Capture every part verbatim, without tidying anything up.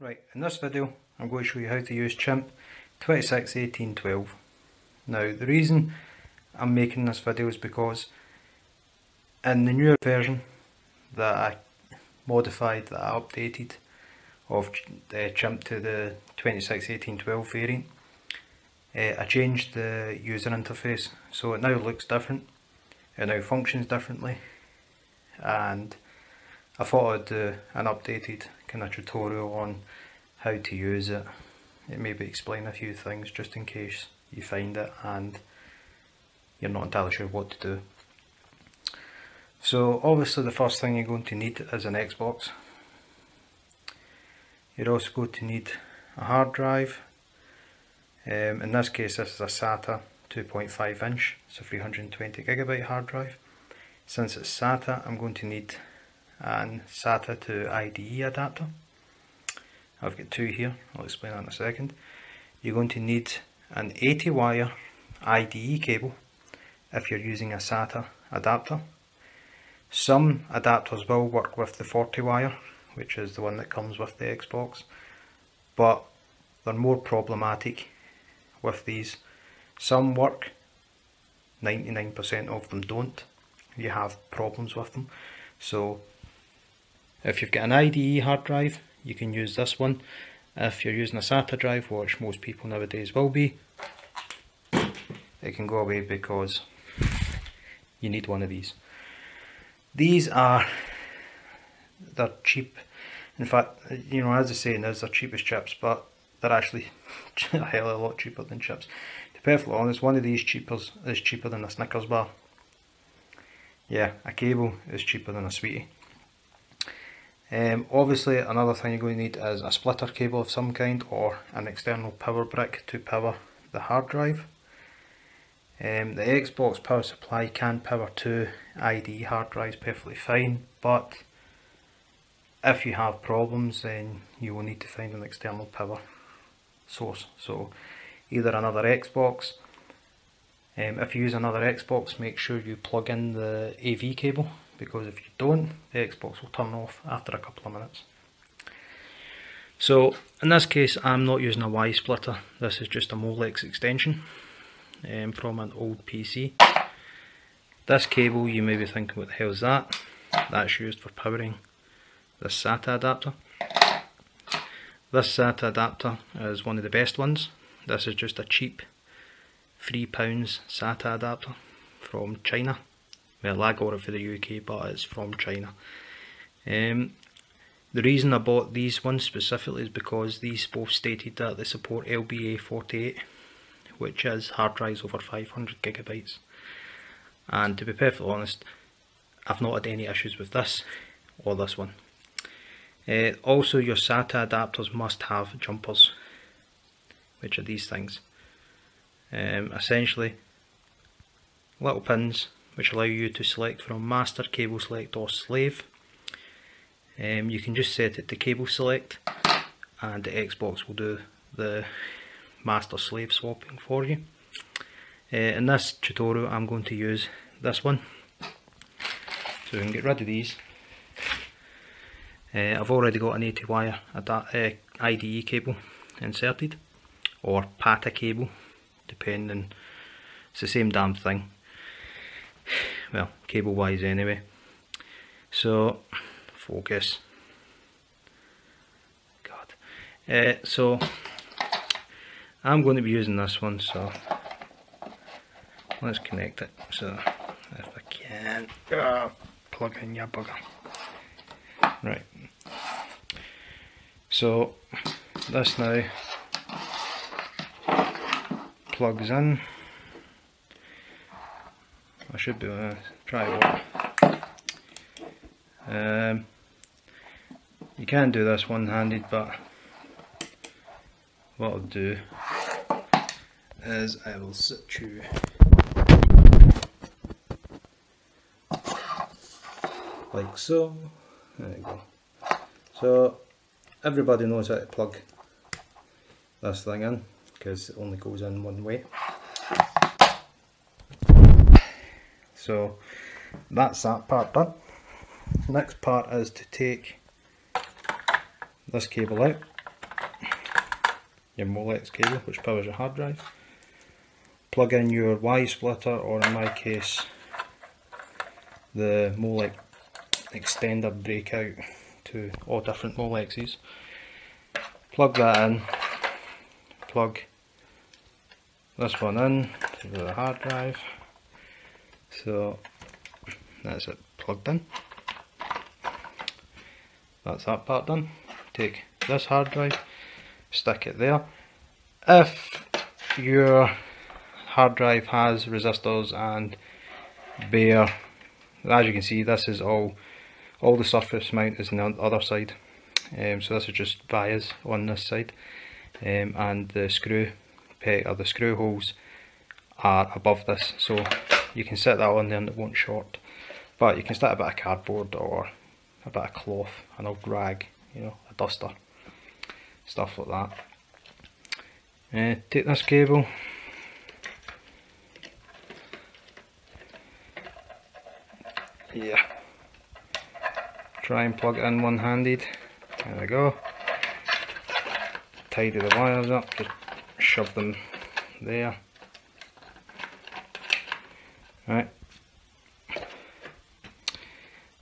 Right, in this video I'm going to show you how to use Chimp twenty-six eighteen twelve. Now the reason I'm making this video is because in the newer version that I modified, that I updated of the Chimp to the twenty-six eighteen twelve variant, uh, I changed the user interface, so it now looks different, it now functions differently, and I thought I'd do an updated kind of tutorial on how to use it. It maybe explain a few things just in case you find it and you're not entirely sure what to do. So obviously the first thing you're going to need is an Xbox. You're also going to need a hard drive. Um, in this case this is a SATA two point five inch, it's a three hundred twenty gigabyte hard drive. Since it's SATA, I'm going to need and SATA to I D E adapter. I've got two here, I'll explain that in a second. You're going to need an eighty wire I D E cable if you're using a SATA adapter. Some adapters will work with the forty wire, which is the one that comes with the Xbox, but they're more problematic with these. Some work, ninety-nine percent of them don't. You have problems with them. So if you've got an I D E hard drive, you can use this one. If you're using a SATA drive, which most people nowadays will be, it can go away because you need one of these. These are, they're cheap. In fact, you know, as the saying is, they're cheap as chips, but they're actually a hell of a lot cheaper than chips. To be perfectly honest, one of these cheapers is cheaper than a Snickers bar. Yeah, a cable is cheaper than a sweetie. Um, obviously another thing you're going to need is a splitter cable of some kind or an external power brick to power the hard drive. Um, the Xbox power supply can power two I D E hard drives perfectly fine, but if you have problems then you will need to find an external power source. So either another Xbox. Um, if you use another Xbox, make sure you plug in the A V cable, because if you don't, the Xbox will turn off after a couple of minutes. So in this case I'm not using a Y splitter, this is just a Molex extension um, from an old P C. This cable, you may be thinking what the hell is that? That's used for powering the SATA adapter. This SATA adapter is one of the best ones. This is just a cheap three pound SATA adapter from China. Well, I got it for the U K, but it's from China. Um, the reason I bought these ones specifically is because these both stated that they support L B A forty-eight, which is hard drives over five hundred gigabytes. And to be perfectly honest, I've not had any issues with this or this one. Uh, also, your SATA adapters must have jumpers, which are these things. Um, essentially little pins which allow you to select from master, cable select or slave. Um, you can just set it to cable select and the Xbox will do the master slave swapping for you. Uh, in this tutorial I'm going to use this one, so we can get rid of these. Uh, I've already got an eighty wire uh, I D E cable inserted, or PATA cable, depending, it's the same damn thing, well, cable wise anyway. So focus, god, uh, so I'm going to be using this one, so let's connect it. So if I can, oh, plug in your bugger. Right, so this now plugs in. I should be able to try it. Um, you can do this one-handed, but what I'll do is I will sit you like so. There you go. So everybody knows how to plug this thing in, because it only goes in one way. So that's that part done. Next part is to take this cable out. your Molex cable which powers your hard drive, plug in your Y splitter, or in my case the Molex extender breakout to all different Molexes, plug that in, plug this one in to the hard drive, so that's it plugged in, that's that part done. Take this hard drive, stick it there. If your hard drive has resistors and bare, as you can see this is all, all the surface mount is on the other side, um, so this is just vias on this side, um, and the screw peg or the screw holes are above this, so you can set that on there and it won't short. But you can stick a bit of cardboard or a bit of cloth, an old rag, you know, a duster, stuff like that. Uh, take this cable, yeah, try and plug it in one-handed, there we go, tidy the wires up, just shove them there, right.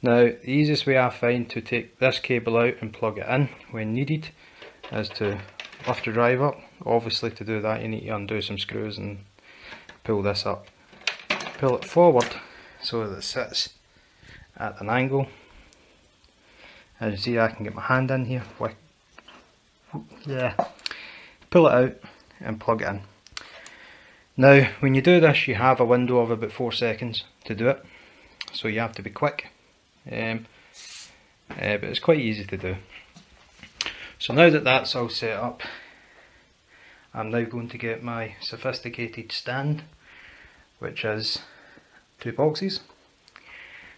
Now the easiest way I find to take this cable out and plug it in when needed is to lift the drive up. Obviously to do that you need to undo some screws and pull this up. Pull it forward so that it sits at an angle. As you see I can get my hand in here. Yeah. Pull it out and plug it in. Now when you do this you have a window of about four seconds to do it. So you have to be quick. Um, uh, but it's quite easy to do. So now that that's all set up, I'm now going to get my sophisticated stand, which is two boxes,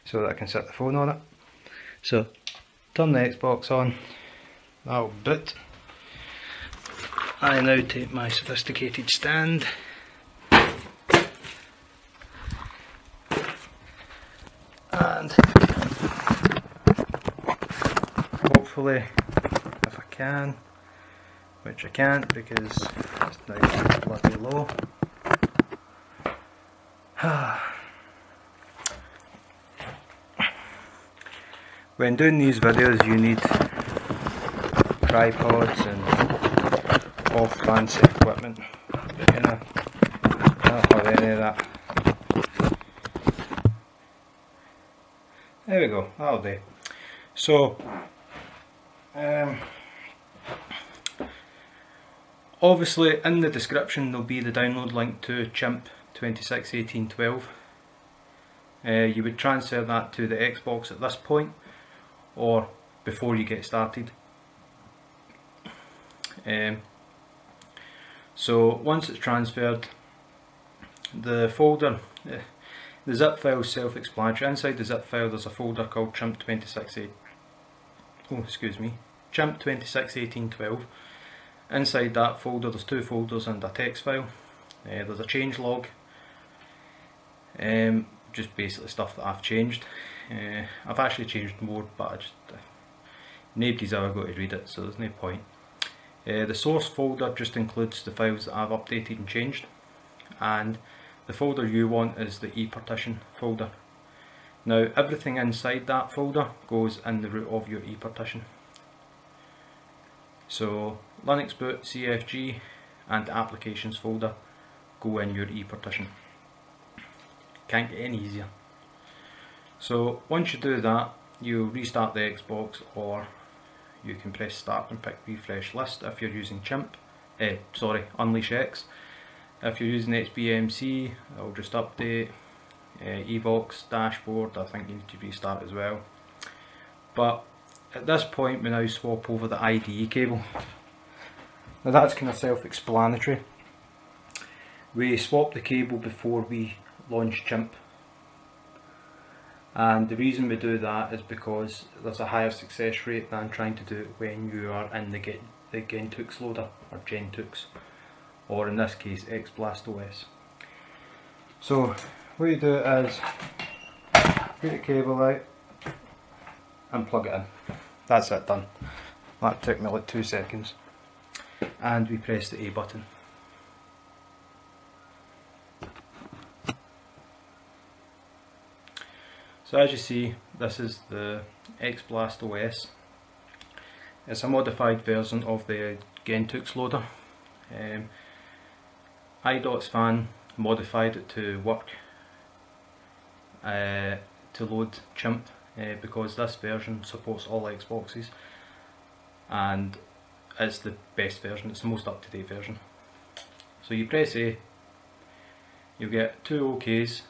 so that I can set the phone on it. So turn the Xbox on, that'll boot. I now take my sophisticated stand, and hopefully, if I can, which I can't because it's now bloody low. When doing these videos you need tripods and all fancy equipment, you know, I don't have any of that. There we go, that'll do. So Um, obviously in the description there'll be the download link to Chimp twenty-six eighteen twelve. Uh, you would transfer that to the Xbox at this point or before you get started. Um, so once it's transferred, the folder, uh, the zip file is self-explanatory. Inside the zip file there's a folder called Chimp twenty-six eighteen twelve. Oh, excuse me, Chimp twenty-six eighteen twelve. Inside that folder there's two folders and a text file. Uh, there's a change log, um, just basically stuff that I've changed. Uh, I've actually changed more, but I just, uh, nobody's ever got to read it, so there's no point. Uh, the source folder just includes the files that I've updated and changed, and the folder you want is the e-partition folder. Now everything inside that folder goes in the root of your e-partition. So Linux boot, C F G and applications folder go in your e-partition. Can't get any easier. So once you do that you restart the Xbox, or you can press start and pick refresh list if you're using Chimp, eh, sorry, Unleash X. If you're using X B M C it'll just update. Uh, Evox dashboard, I think you need to restart as well. But at this point we now swap over the I D E cable. Now that's kind of self-explanatory. We swapped the cable before we launched Chimp, and the reason we do that is because there's a higher success rate than trying to do it when you are in the, get, the GentooX loader or GentooX, or in this case X-Blast O S. So what you do is get the cable out and plug it in. That's it, done. That took me like two seconds. and we press the A button. So as you see, this is the X-Blast O S. It's a modified version of the GentooX loader. Um, iDOTS fan modified it to work uh, to load Chimp uh, because this version supports all Xboxes and it's the best version, it's the most up-to-date version. So you press A, you'll get two OKs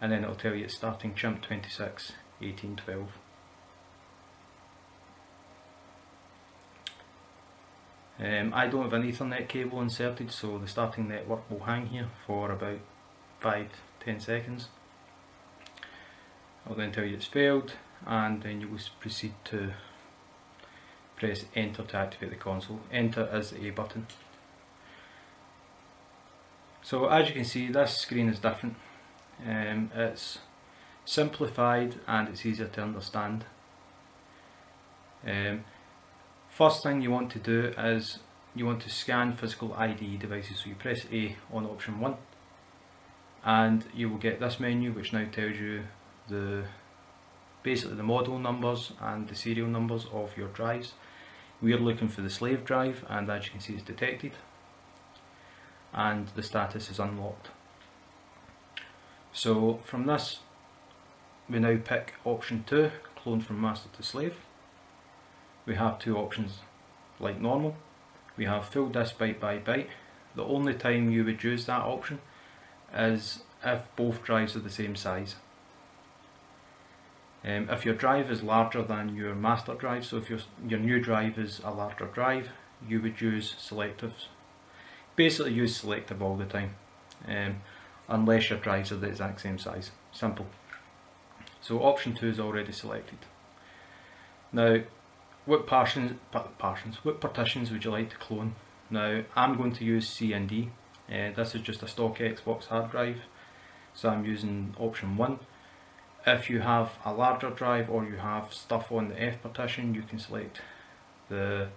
and then it'll tell you it's starting Chimp twenty-six eighteen twelve. Um, I don't have an Ethernet cable inserted, so the starting network will hang here for about five to ten seconds. I'll then tell you it's failed, and then you will proceed to press enter to activate the console. Enter is the A button. So as you can see, this screen is different. Um, it's simplified and it's easier to understand. Um, First thing you want to do is you want to scan physical I D E devices, so you press A on option one and you will get this menu which now tells you the basically the model numbers and the serial numbers of your drives. We're looking for the slave drive and as you can see it's detected and the status is unlocked. So from this we now pick option two, clone from master to slave. We have two options like normal. We have full disk byte by byte. The only time you would use that option is if both drives are the same size. Um, if your drive is larger than your master drive, so if your, your new drive is a larger drive, you would use selectives. Basically use selective all the time, um, unless your drives are the exact same size. Simple. So option two is already selected. Now, What partitions, partitions, what partitions would you like to clone? Now, I'm going to use C and D. Uh, this is just a stock Xbox hard drive, so I'm using option one. If you have a larger drive or you have stuff on the F partition, you can select the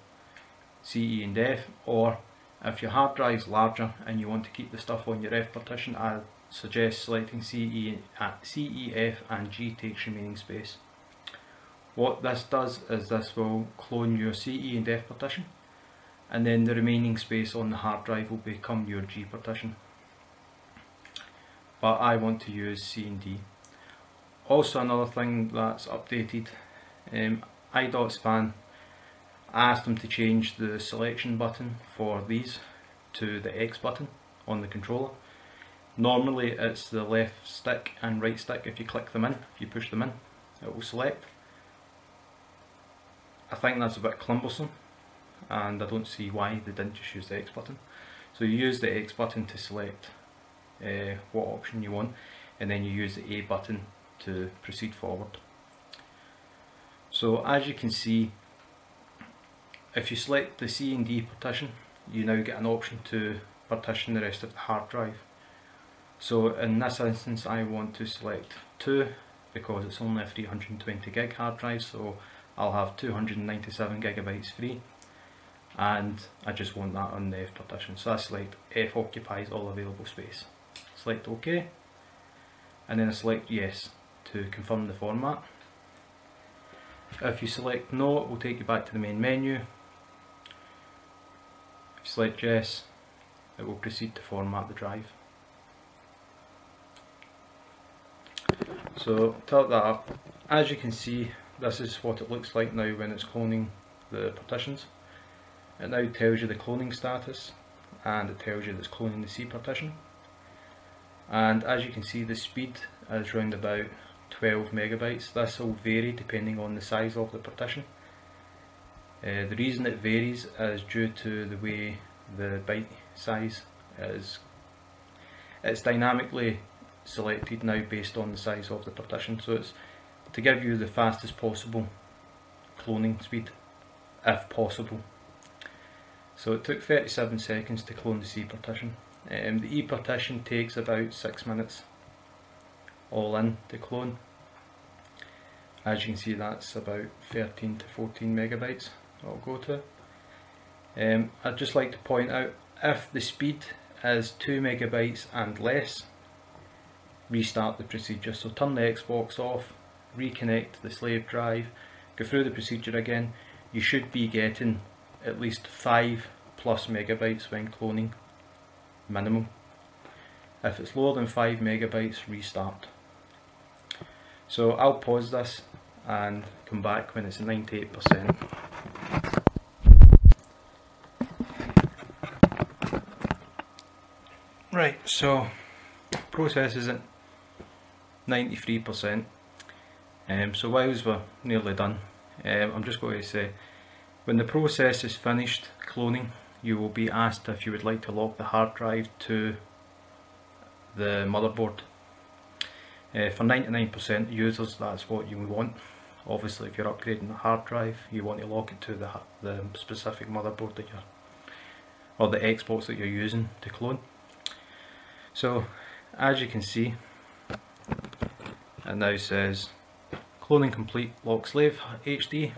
C, E and F. Or if your hard drive is larger and you want to keep the stuff on your F partition, I suggest selecting C, E, F and G takes remaining space. What this does is this will clone your C, E and F partition and then the remaining space on the hard drive will become your G partition. But I want to use C and D. Also another thing that's updated, um, iDOTS fan, I asked them to change the selection button for these to the X button on the controller. Normally it's the left stick and right stick. If you click them in, if you push them in, it will select. I think that's a bit cumbersome and I don't see why they didn't just use the X button. So you use the X button to select uh, what option you want and then you use the A button to proceed forward. So as you can see, if you select the C and D partition, you now get an option to partition the rest of the hard drive. So in this instance I want to select two because it's only a three hundred twenty gig hard drive, so I'll have two hundred ninety-seven gigabytes free and I just want that on the F partition, so I select F occupies all available space, select OK and then I select yes to confirm the format. If you select no, it will take you back to the main menu. If you select yes, it will proceed to format the drive. So tilt that up. As you can see, this is what it looks like now when it's cloning the partitions. It now tells you the cloning status and it tells you that it's cloning the C partition. And as you can see, the speed is around about twelve megabytes. This will vary depending on the size of the partition. Uh, the reason it varies is due to the way the byte size is. It's dynamically selected now based on the size of the partition. So it's to give you the fastest possible cloning speed, if possible. So it took thirty-seven seconds to clone the C partition. Um, the E partition takes about six minutes all in to clone. As you can see, that's about thirteen to fourteen megabytes it'll go to. Um, I'd just like to point out, if the speed is two megabytes and less, restart the procedure. So turn the Xbox off, reconnect the slave drive, go through the procedure again. You should be getting at least five plus megabytes when cloning, minimum. If it's lower than five megabytes, restart. So I'll pause this and come back when it's ninety-eight percent. Right, so process is at ninety-three percent. Um, so whilst we're nearly done, um, I'm just going to say, when the process is finished cloning, you will be asked if you would like to lock the hard drive to the motherboard. Uh, for ninety-nine percent of users, that's what you want. Obviously, if you're upgrading the hard drive, you want to lock it to the, the specific motherboard that you're, or the Xbox that you're using to clone. So, as you can see, it now says cloning complete, lock slave H D.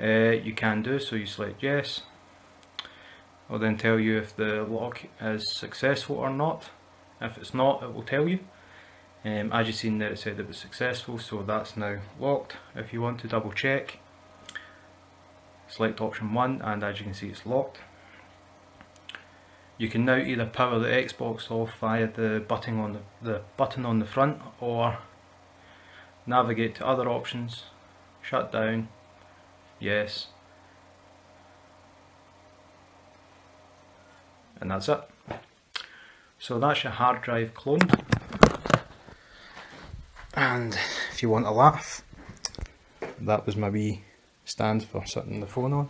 Uh, you can do so. You select yes. I'll then tell you if the lock is successful or not. If it's not, it will tell you. Um, as you've seen there, it said it was successful, so that's now locked. If you want to double check, select option one, and as you can see, it's locked. You can now either power the Xbox off via the button on the, the button on the front, or navigate to other options, shut down, yes, and that's it. So that's your hard drive cloned. And if you want a laugh, that was my wee stand for sitting the phone on.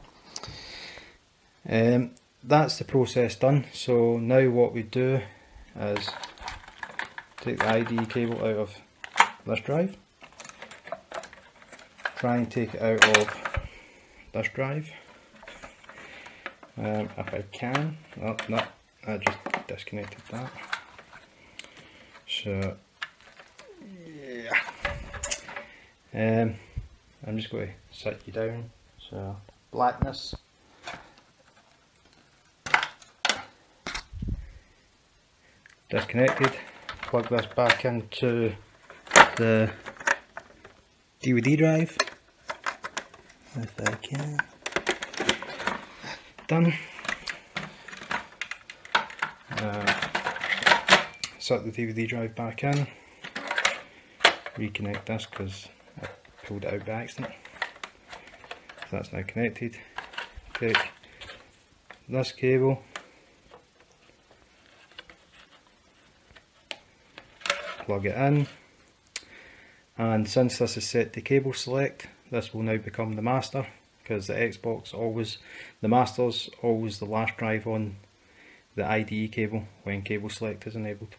Um, that's the process done. So now what we do is take the I D E cable out of this drive, try and take it out of this drive, um, if I can. Oh, no, I just disconnected that. So yeah, um, I'm just going to sit you down. So blackness, disconnected. Plug this back into the D V D drive if I can. Done. Uh, set the D V D drive back in, reconnect this because I pulled it out by accident, so that's now connected. Take this cable, plug it in, and since this is set to cable select, this will now become the master, because the Xbox always, the master's always the last drive on the I D E cable when cable select is enabled,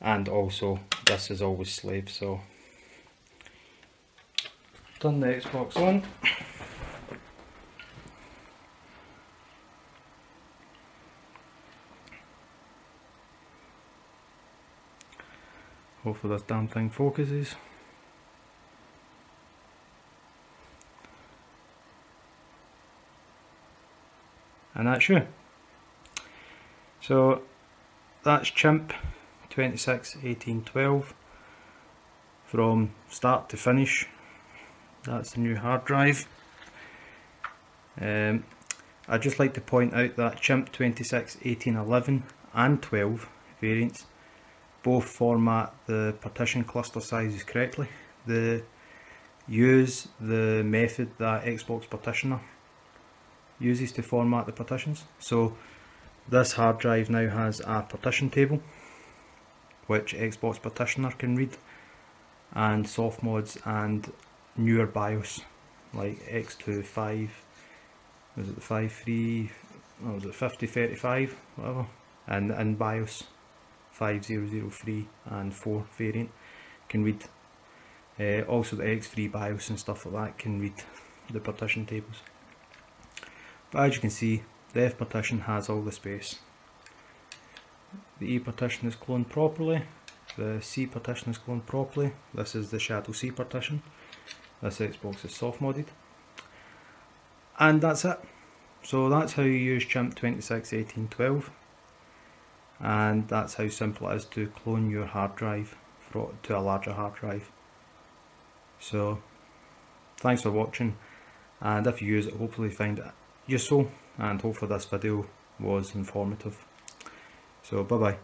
and also this is always slave. So turn the Xbox on, hopefully this damn thing focuses. And that's you. So that's Chimp twenty-six eighteen twelve from start to finish. That's the new hard drive. Um, I'd just like to point out that Chimp twenty-six, eighteen, eleven and twelve variants both format the partition cluster sizes correctly. They use the method that Xbox Partitioner uses to format the partitions. So this hard drive now has a partition table which Xbox Partitioner can read, and softmods and newer BIOS like X two, five, was it the five three, or was it fifty thirty-five, whatever, and, and BIOS five thousand three and four variant can read. Uh, also the X three BIOS and stuff like that can read the partition tables. But as you can see, the F partition has all the space. The E partition is cloned properly. The C partition is cloned properly. This is the Shadow C partition. This Xbox is soft modded. And that's it. So that's how you use Chimp twenty-six eighteen twelve, and that's how simple it is to clone your hard drive to a larger hard drive. So thanks for watching, and if you use it, hopefully find it useful, and hopefully this video was informative. So bye bye.